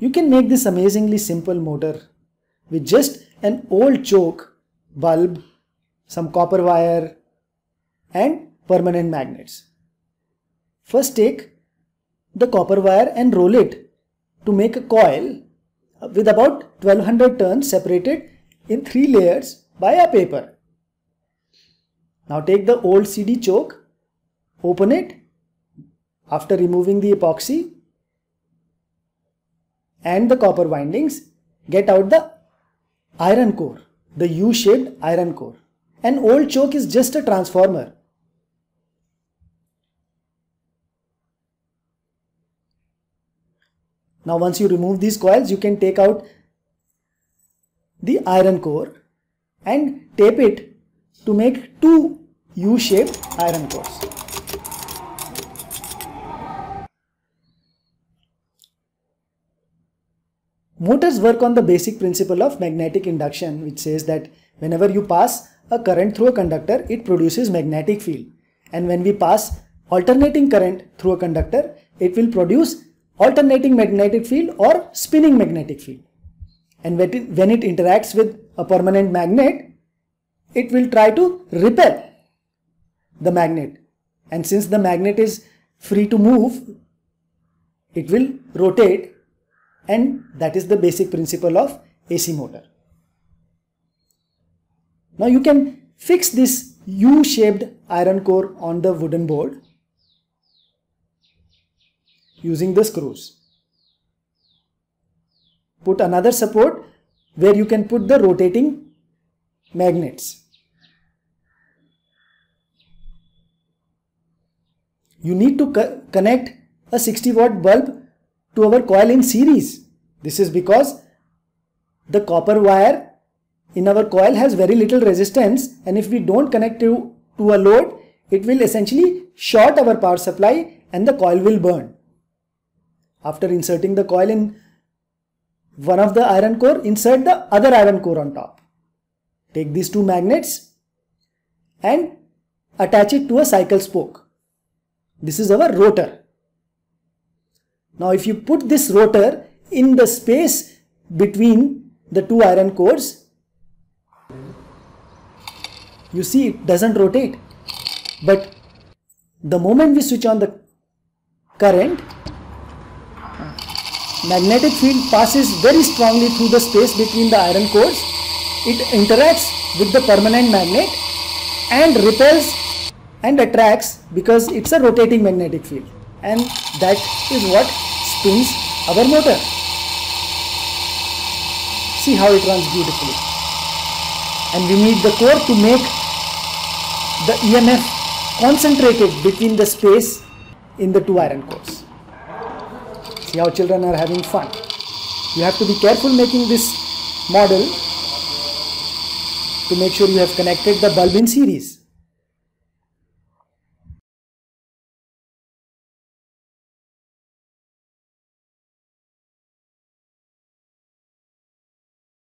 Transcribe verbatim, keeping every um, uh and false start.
You can make this amazingly simple motor with just an old choke, bulb, some copper wire and permanent magnets. First take the copper wire and roll it to make a coil with about twelve hundred turns separated in three layers by a paper. Now take the old C D choke, open it after removing the epoxy and the copper windings, get out the iron core, the U-shaped iron core. An old choke is just a transformer. Now once you remove these coils, you can take out the iron core and tape it to make two U-shaped iron cores. Motors work on the basic principle of magnetic induction, which says that whenever you pass a current through a conductor, it produces magnetic field, and when we pass alternating current through a conductor, it will produce alternating magnetic field or spinning magnetic field, and when it, when it interacts with a permanent magnet, it will try to repel the magnet, and since the magnet is free to move, it will rotate. And that is the basic principle of A C motor. Now you can fix this U-shaped iron core on the wooden board using the screws. Put another support where you can put the rotating magnets. You need to co- connect a sixty watt bulb to our coil in series. This is because the copper wire in our coil has very little resistance, and if we don't connect to, to a load, it will essentially short our power supply and the coil will burn. After inserting the coil in one of the iron core, insert the other iron core on top. Take these two magnets and attach it to a cycle spoke. This is our rotor. Now if you put this rotor in the space between the two iron cores, you see it doesn't rotate, but the moment we switch on the current, magnetic field passes very strongly through the space between the iron cores. It interacts with the permanent magnet and repels and attracts because it's a rotating magnetic field, and that is what spins our motor. See how it runs beautifully. And we need the core to make the E M F concentrated between the space in the two iron cores. See how children are having fun. You have to be careful making this model to make sure you have connected the bulb in series.